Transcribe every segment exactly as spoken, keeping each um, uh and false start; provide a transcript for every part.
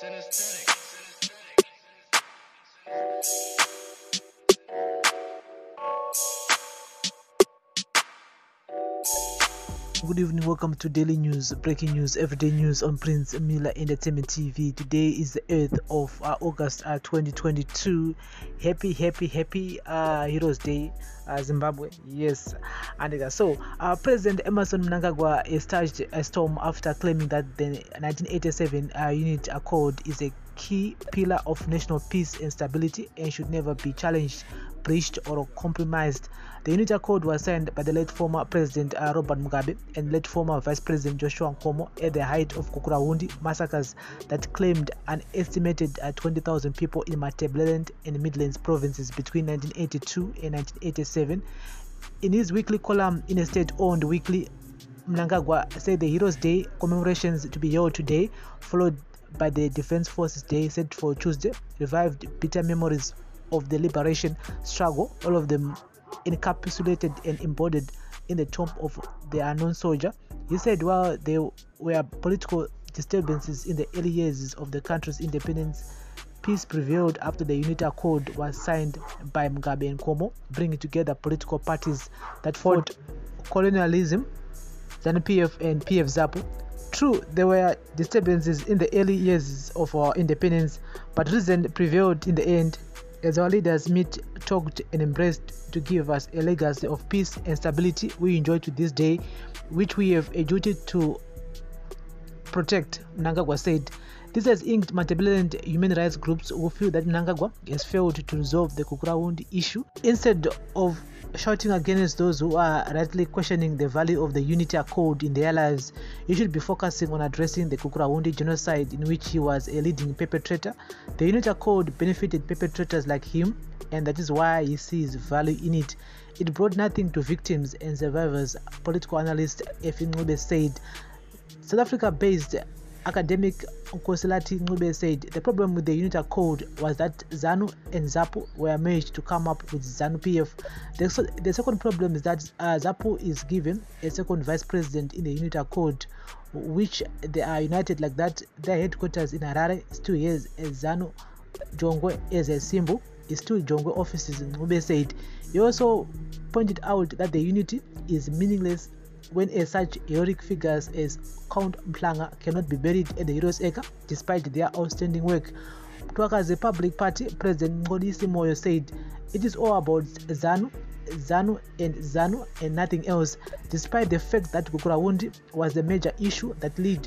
Synesthetic. Good evening, welcome to Daily News, breaking news, everyday news on Prince Miller Entertainment T V. Today is the eighth of August twenty twenty-two. Happy, happy, happy uh, Heroes Day, uh, Zimbabwe. Yes, and so uh, President Emmerson Mnangagwa staged a storm after claiming that the nineteen eighty-seven uh, Unity Accord is a key pillar of national peace and stability and should never be challenged, breached or compromised. The Unity Accord was signed by the late former President uh, Robert Mugabe and late former Vice President Joshua Nkomo at the height of Gukurahundi massacres that claimed an estimated uh, twenty thousand people in Matabeleland and Midlands provinces between nineteen eighty-two and nineteen eighty-seven. In his weekly column in a state-owned weekly, Mnangagwa said the Heroes' Day commemorations to be held today, followed by the Defense Forces Day set for Tuesday, revived bitter memories of the liberation struggle, all of them encapsulated and embodied in the tomb of the unknown soldier. He said while there were political disturbances in the early years of the country's independence, peace prevailed after the Unity Accord was signed by Mugabe and Nkomo, bringing together political parties that fought colonialism, Zanu P F and P F ZAPU. True, there were disturbances in the early years of our independence, but reason prevailed in the end as our leaders met, talked and embraced to give us a legacy of peace and stability we enjoy to this day, which we have a duty to protect, Mnangagwa said. This has inked Matabeleland human rights groups who feel that Mnangagwa has failed to resolve the Gukurahundi issue. Instead of shouting against those who are rightly questioning the value of the Unity Accord in their lives, you should be focusing on addressing the Gukurahundi genocide in which he was a leading perpetrator. The Unity Accord benefited perpetrators like him, and that is why he sees value in it. It brought nothing to victims and survivors, political analyst Efim Nwude said. South Africa-based academic Nkosilathi Ngube said the problem with the Unity Accord was that ZANU and ZAPU were merged to come up with ZANU P F. The, the second problem is that uh, ZAPU is given a second vice president in the Unity Accord, which they are united like that. Their headquarters in Harare still has a ZANU Jongwe as a symbol. It's still Jongwe offices, Ngube said. He also pointed out that the unity is meaningless when a such heroic figures as Count Mplanga cannot be buried at the Heroes Acre despite their outstanding work. As a public party, President Ngoli Moyo said, it is all about ZANU, ZANU and ZANU and nothing else, despite the fact that Gukurahundi was the major issue that led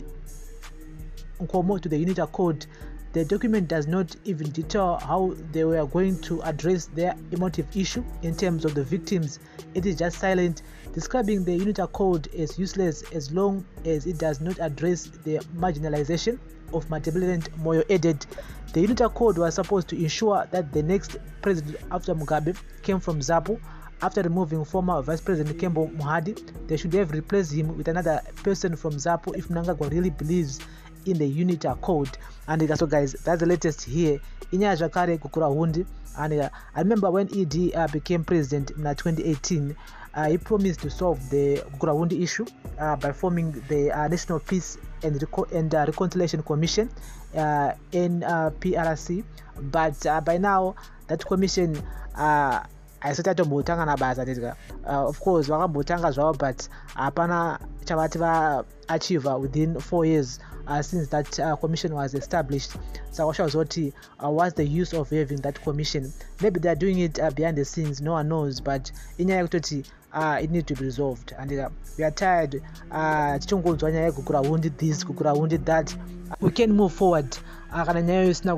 Nkomo to the Unity Accord. The document does not even detail how they were going to address their emotive issue in terms of the victims. It is just silent, describing the Unity Accord as useless as long as it does not address the marginalization of Matabeleland, Moyo added. The Unity Accord was supposed to ensure that the next president after Mugabe came from ZAPU. After removing former Vice President Kembo Mohadi, they should have replaced him with another person from ZAPU if Mnangagwa really believes in the Unity Accord. And so guys, that's the latest here. Inya Jakare Gukurahundi. And uh, I remember when E D uh, became president in twenty eighteen, uh, he promised to solve the Gukurahundi issue uh, by forming the uh, National Peace and, Reco and uh, Reconciliation Commission, uh, N P R C. But uh, by now, that commission uh, I said to Botanga Bazaga. Of course, Botanga's well, but Apana Chavativa achiever within four years uh, since that uh, commission was established. So, what was the use of having that commission? Maybe they are doing it uh, behind the scenes, no one knows, but in actuality, uh, it needs to be resolved. And uh, we are tired. Uh, Gukurahundi this, Gukurahundi that. We can move forward. And so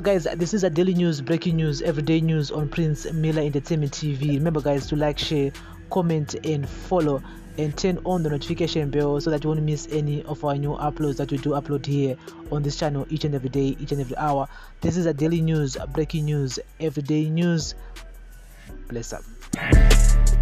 guys, this is a daily news, breaking news, everyday news on Prince Miller Entertainment T V. Remember guys to like, share, comment and follow and turn on the notification bell so that you won't miss any of our new uploads that we do upload here on this channel each and every day, each and every hour. This is a daily news, breaking news, everyday news. Bless up.